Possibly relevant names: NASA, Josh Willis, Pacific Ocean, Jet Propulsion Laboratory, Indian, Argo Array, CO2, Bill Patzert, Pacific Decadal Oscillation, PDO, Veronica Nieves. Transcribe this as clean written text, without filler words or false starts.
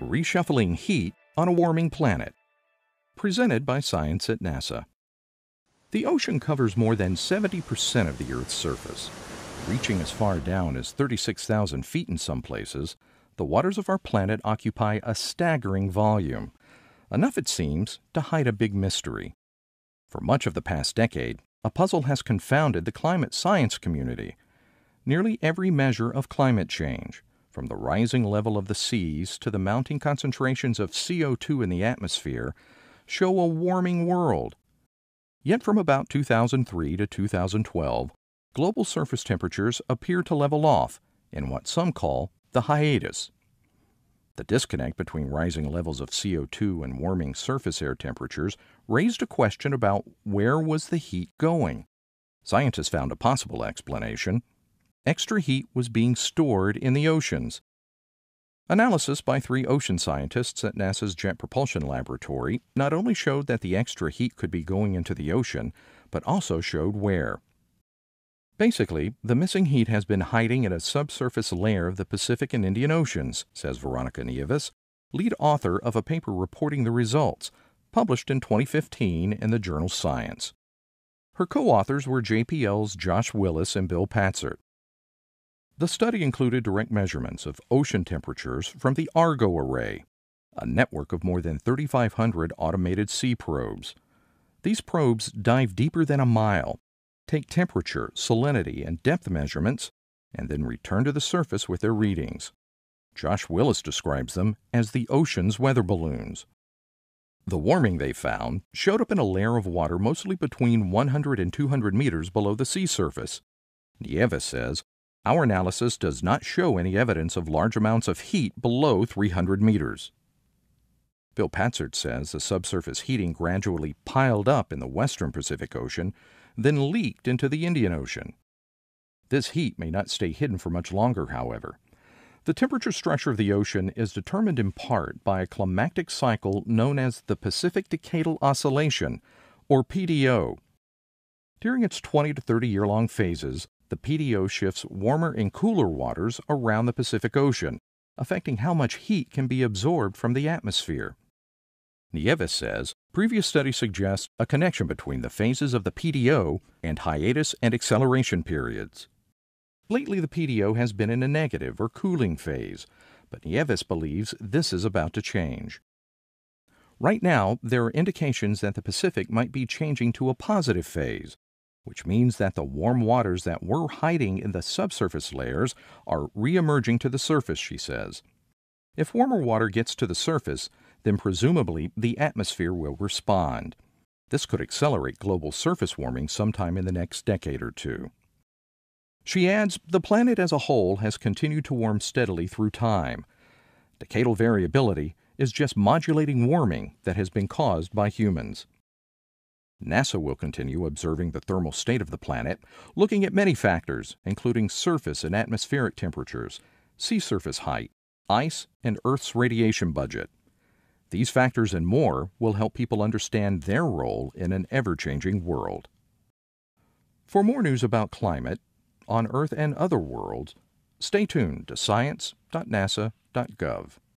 Reshuffling Heat on a Warming Planet, presented by Science at NASA. The ocean covers more than 70% of the Earth's surface. Reaching as far down as 36,000 feet in some places, the waters of our planet occupy a staggering volume, enough, it seems, to hide a big mystery. For much of the past decade, a puzzle has confounded the climate science community. Nearly every measure of climate change, from the rising level of the seas to the mounting concentrations of CO2 in the atmosphere, show a warming world. Yet from about 2003 to 2012, global surface temperatures appear to level off in what some call the hiatus. The disconnect between rising levels of CO2 and warming surface air temperatures raised a question about where was the heat going. Scientists found a possible explanation. Extra heat was being stored in the oceans. Analysis by three ocean scientists at NASA's Jet Propulsion Laboratory not only showed that the extra heat could be going into the ocean, but also showed where. Basically, the missing heat has been hiding in a subsurface layer of the Pacific and Indian Oceans, says Veronica Nieves, lead author of a paper reporting the results, published in 2015 in the journal Science. Her co-authors were JPL's Josh Willis and Bill Patzert. The study included direct measurements of ocean temperatures from the Argo Array, a network of more than 3,500 automated sea probes. These probes dive deeper than a mile, take temperature, salinity, and depth measurements, and then return to the surface with their readings. Josh Willis describes them as the ocean's weather balloons. The warming they found showed up in a layer of water mostly between 100 and 200 meters below the sea surface. Nieves says, "Our analysis does not show any evidence of large amounts of heat below 300 meters." Bill Patzert says the subsurface heating gradually piled up in the western Pacific Ocean, then leaked into the Indian Ocean. This heat may not stay hidden for much longer, however. The temperature structure of the ocean is determined in part by a climactic cycle known as the Pacific Decadal Oscillation, or PDO. During its 20 to 30-year-long phases, the PDO shifts warmer and cooler waters around the Pacific Ocean, affecting how much heat can be absorbed from the atmosphere. Nieves says, previous studies suggest a connection between the phases of the PDO and hiatus and acceleration periods. Lately, the PDO has been in a negative or cooling phase, but Nieves believes this is about to change. Right now, there are indications that the Pacific might be changing to a positive phase, which means that the warm waters that were hiding in the subsurface layers are re-emerging to the surface, she says. If warmer water gets to the surface, then presumably the atmosphere will respond. This could accelerate global surface warming sometime in the next decade or two. She adds, the planet as a whole has continued to warm steadily through time. Decadal variability is just modulating warming that has been caused by humans. NASA will continue observing the thermal state of the planet, looking at many factors, including surface and atmospheric temperatures, sea surface height, ice, and Earth's radiation budget. These factors and more will help people understand their role in an ever-changing world. For more news about climate on Earth and other worlds, stay tuned to science.nasa.gov.